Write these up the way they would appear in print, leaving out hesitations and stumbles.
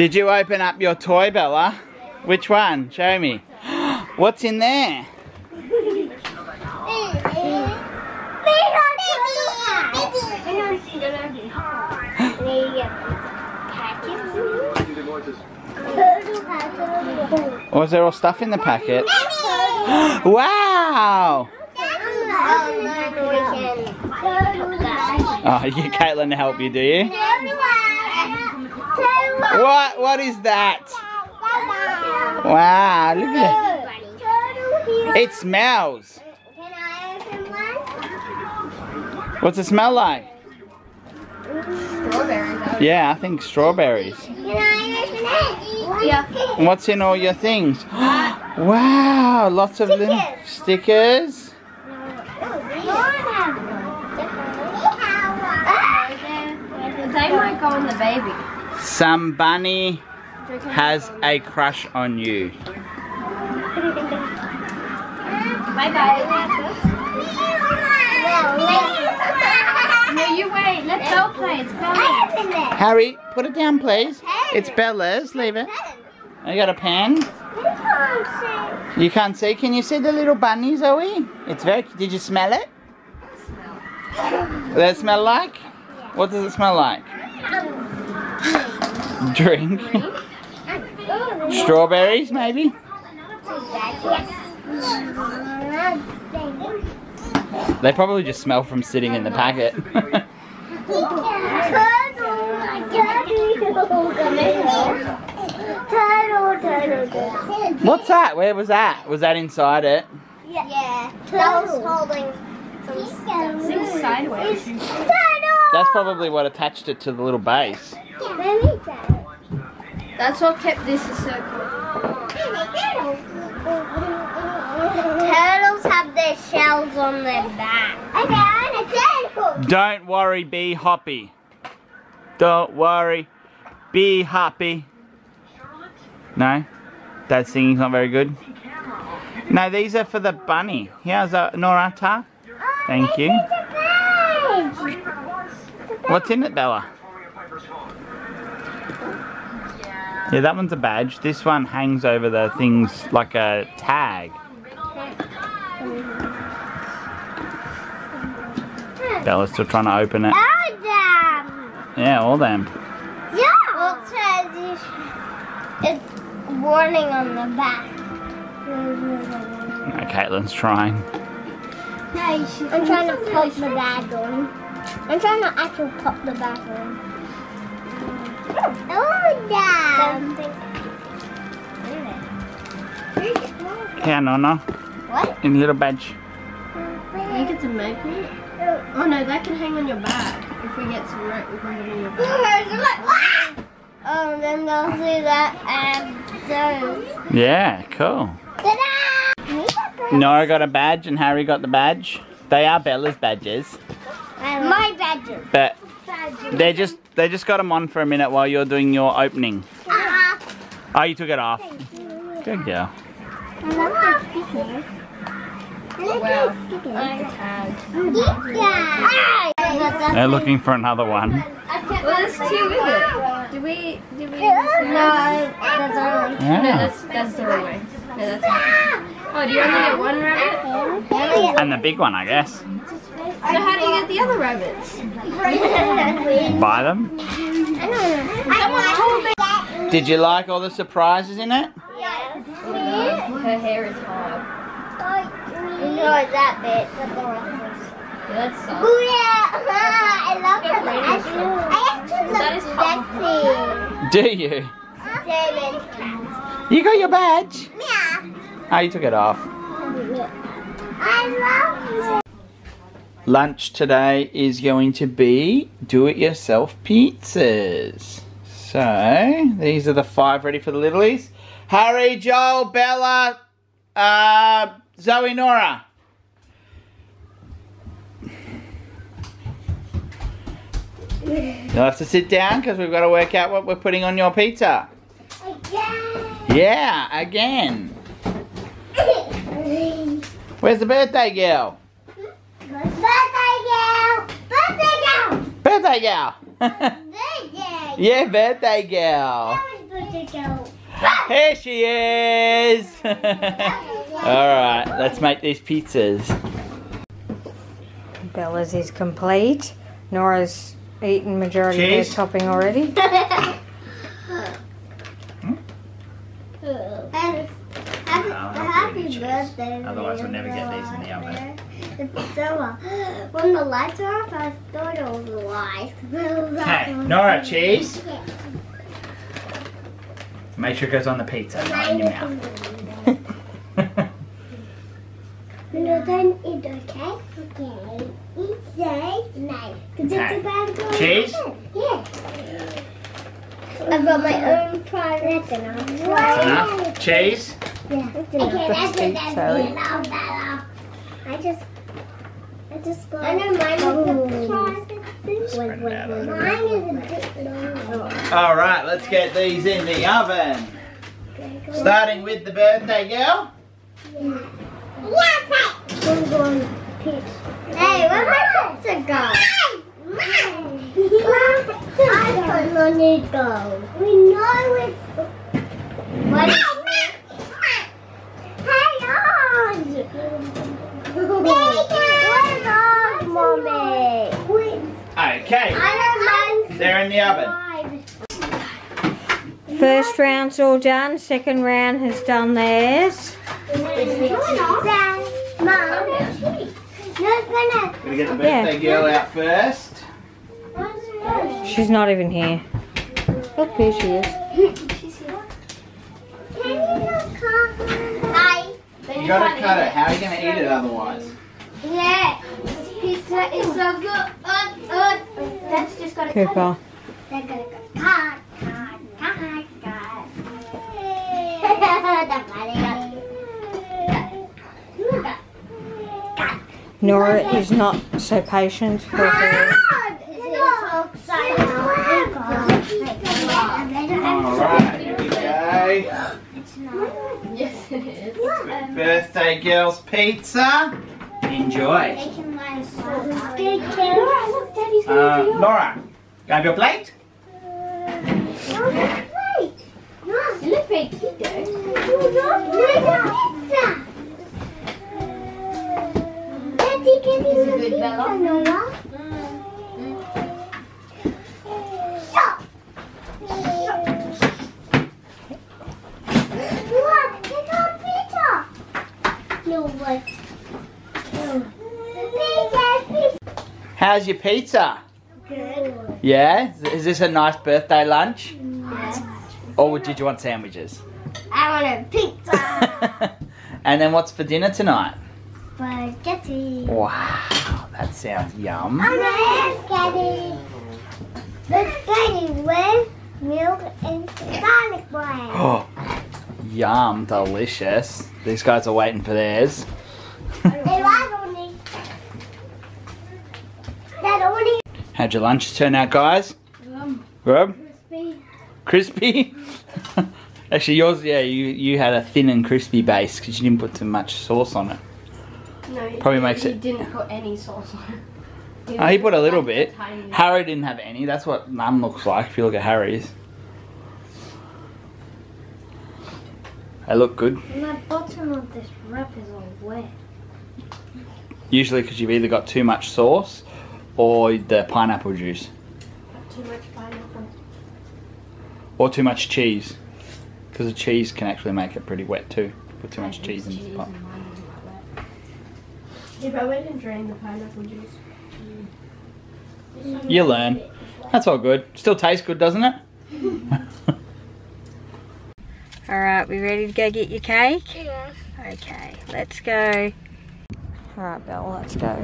Did you open up your toy, Bella? Which one? Show me. What's in there? Oh, is there all stuff in the packet? Wow! Oh, you get Caitlin to help you, do you? What is that? Wow, look at it. It smells. Can I open one? What's it smell like? Strawberries. Yeah, I think strawberries. Can I open it? Yeah. And what's in all your things? Wow, lots of little stickers. They might go on the baby. Some bunny has a crush on you. Bye bye. No, you wait. Let Bella play. It's Bella. Harry, put it down, please. It's Bella's. Leave it. I got a pen. You can't see. Can you see the little bunny, Zoe? It's very. Did you smell it? Does it smell like? What does it smell like? Drink. Strawberries, maybe? They probably just smell from sitting in the packet. What's that? Where was that? Was that inside it? Yeah. That was holding some sideways. That's probably what attached it to the little base. That's what kept this a circle. Turtles have their shells on their back. Okay, I'm a turtle. Don't worry, be happy. Don't worry, be happy. No, that singing's not very good. No, these are for the bunny. Here's a Nora. Thank you. What's in it, Bella? Yeah, that one's a badge. This one hangs over the things like a tag. Bella's still trying to open it. All them. Yeah, all them. Yeah. Well, it says it's warning on the back. No, Caitlin's trying. No, you should. I'm trying to pop the bag on. I'm trying to actually pop the bathroom. Oh, yeah. Yeah, no. What? In a little badge. I think it's a magnet. Oh no, that can hang on your back. If we get some rope, we can hang on your back. Oh, then they'll do that and those. Yeah, cool. Ta-da! Nora got a badge and Harry got the badge. They are Bella's badges. My badges. But they just got them on for a minute while you're doing your opening. Oh, you took it off. Good girl. They're looking for another one. Well, there's two with it. Did we? No, that's the one. No, that's the wrong way. No, that's the one. Oh, do you only get one rabbit? And the big one, I guess. So how do you get the other rabbits? Buy them? Did you like all the surprises in it? Yes. Her hair is hard. No, that bit. That's soft. I love her. I actually love that. Do you? You got your badge? Yeah. Oh, you took it off. I love it. Lunch today is going to be do-it-yourself pizzas. So, these are the 5 ready for the littlies. Harry, Joel, Bella, Zoe, Nora. You'll have to sit down because we've got to work out what we're putting on your pizza. Again. Yeah, again. Where's the birthday girl? Birthday girl! Birthday girl! Yeah, birthday girl! to go. Here she is. All right, let's make these pizzas. Bella's is complete. Nora's eaten majority of her topping already. Happy birthday. Otherwise we'll never get these in the oven. It's so when the lights are off, I thought it was light. Hey, Nora, cheese. Make sure it goes on the pizza, not in your mouth. No, don't eat, okay? Okay. Eat safe. No. Because it's about to go. Cheese? Yeah. I've got my own private dinner. That's enough. Cheese? Yeah. That's enough. Okay, that's enough, Bella. I just got... I know mine is a private dinner. Mine is a bit long. All right, let's get these in the oven. Starting with the birthday girl. Yeah. Hey, where'd my pizza go? I don't need to go. We know it's... Hang on! Hang on, Mommy! Okay, they're in the oven. First round's all done, second round has done theirs. Mom, gonna get the birthday girl out first. She's not even here. Look, here she is. She's here. Can you not cut her? Hi. You gotta cut it. How are you gonna eat it otherwise? Yeah. This pizza is so good. That's just gotta cut it. Cooper. They're gonna go cut. Nora is not so patient for her. Alright, here we go. Yes, it is. Birthday girl's pizza. Enjoy. Nora, you have your plate? You look very cute though. Is it good, Bella? Nora? Stop! Nora, get our pizza! No, what? Pizza, pizza! How's your pizza? Good. Yeah? Is this a nice birthday lunch? Yes. Or did you want sandwiches? I want a pizza! And then what's for dinner tonight? Spaghetti. Wow, that sounds yum. I'm spaghetti. Spaghetti with milk and garlic bread. Oh, yum, delicious. These guys are waiting for theirs. How'd your lunch turn out, guys? Good. Crispy. Actually, yours, yeah, you had a thin and crispy base because you didn't put too much sauce on it. No, he didn't put any sauce on it. He put a little bit. Harry didn't have any. That's what Mum looks like if you look at Harry's. They look good. The bottom of this wrap is all wet. Usually because you've either got too much sauce or the pineapple juice. Not too much pineapple. Or too much cheese. Because the cheese can actually make it pretty wet too. Put too much cheese in this pot. If I went and drained the pineapple juice. You learn. That's all good. Still tastes good, doesn't it? Alright, we ready to go get your cake? Yeah. Okay, let's go. Alright, Belle, let's go.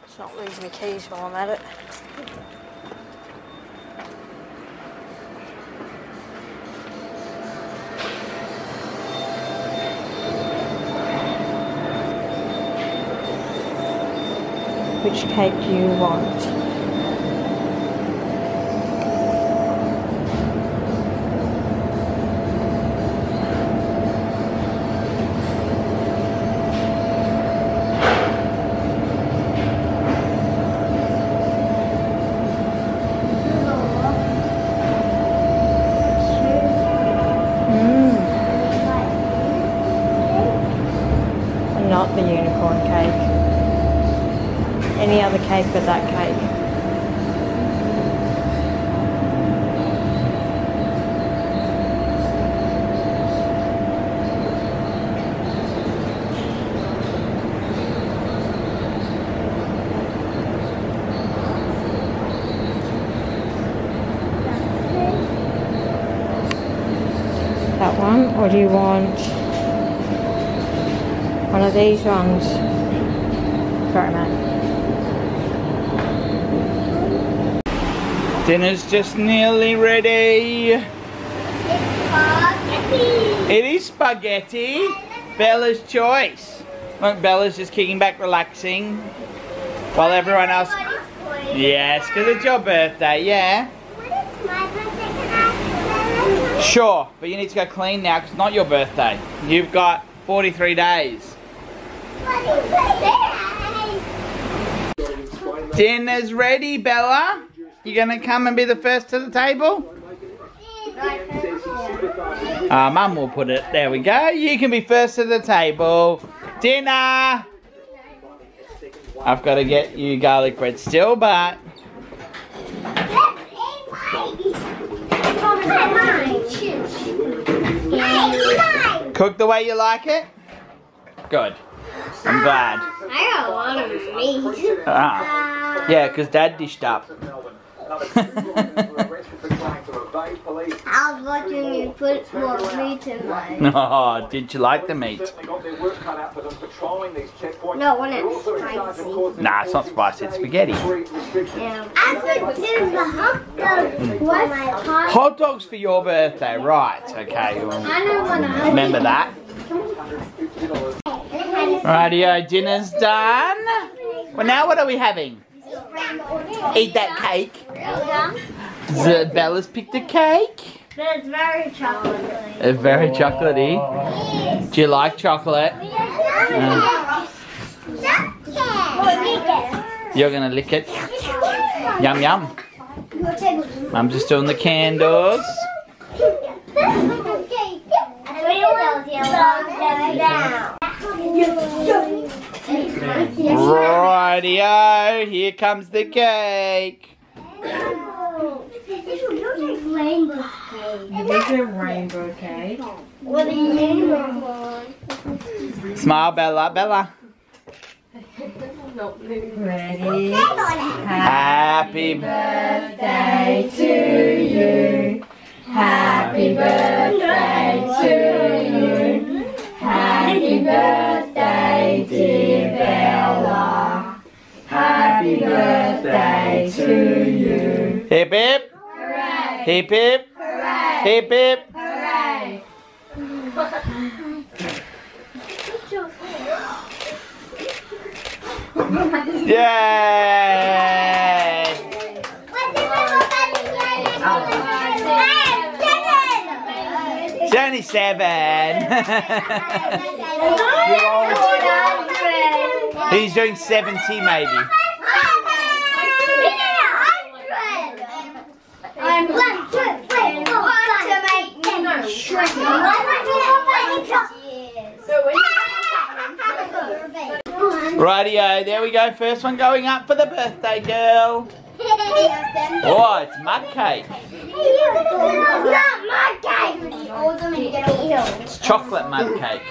Let's not lose my keys while I'm at it. Which cake do you want? any other cake but that cake. That one, or do you want one of these ones? Sorry, man. Dinner's just nearly ready. It's spaghetti. It is spaghetti. Bella's choice. Look, Bella's just kicking back, relaxing, while everyone else. Yes, because it's your birthday. Yeah. Sure, but you need to go clean now because it's not your birthday. You've got 43 days. Dinner's ready, Bella. You gonna come and be the first to the table? Mum will put it. There we go. You can be first to the table. Dinner! I've got to get you garlic bread still, but... Cook the way you like it? Good. I'm glad. I got a lot of meat. Ah. Yeah, because Dad dished up. I was watching you put more meat in mine. Oh, did you like the meat? No, when it's spicy. Nah, it's not spicy, it's spaghetti. Yeah. I put the hot dogs. Hot dogs for your birthday, right? Okay, well, remember that. Rightio, dinner's done. Well, now what are we having? Eat that cake. Bella's picked a cake. But it's very chocolatey. It's very chocolatey. Do you like chocolate? You're gonna lick it. Yum yum. Mum's just doing the candles. Rightio, here comes the cake. This is a rainbow cake. What do you mean? Smile, Bella, Bella. Ready? Happy birthday to you. Happy birthday to you. Happy birthday, dear Bella. Happy birthday to you. Hip hip. Hooray. Hip hip. Hooray. Hip hip. Hooray. Yay! It's only 7. He's doing 70 maybe. I'm 1, 2, 3, 4. Want to make me shrink. Rightio, there we go. First one going up for the birthday girl. Oh, it's mud cake. It's chocolate mud cake.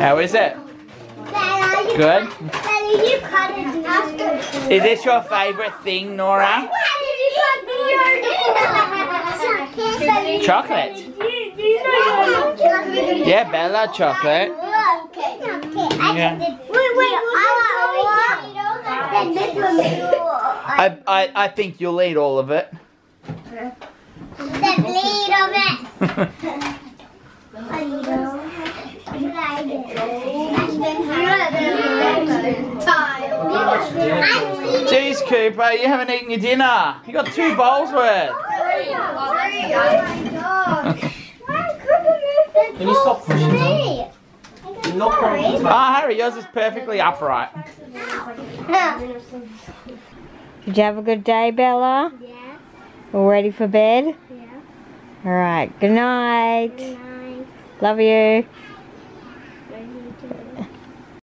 How is it? Good? Is this your favourite thing, Nora? Chocolate? Yeah, Bella, chocolate. Yeah. I think you'll eat all of it. Jeez, Cooper, you haven't eaten your dinner. You got 2 bowls worth. Can you stop pushing me? Ah, Harry, yours is perfectly upright. Did you have a good day, Bella? Yeah. All ready for bed? Yeah. Alright, good night. Good night. Love you.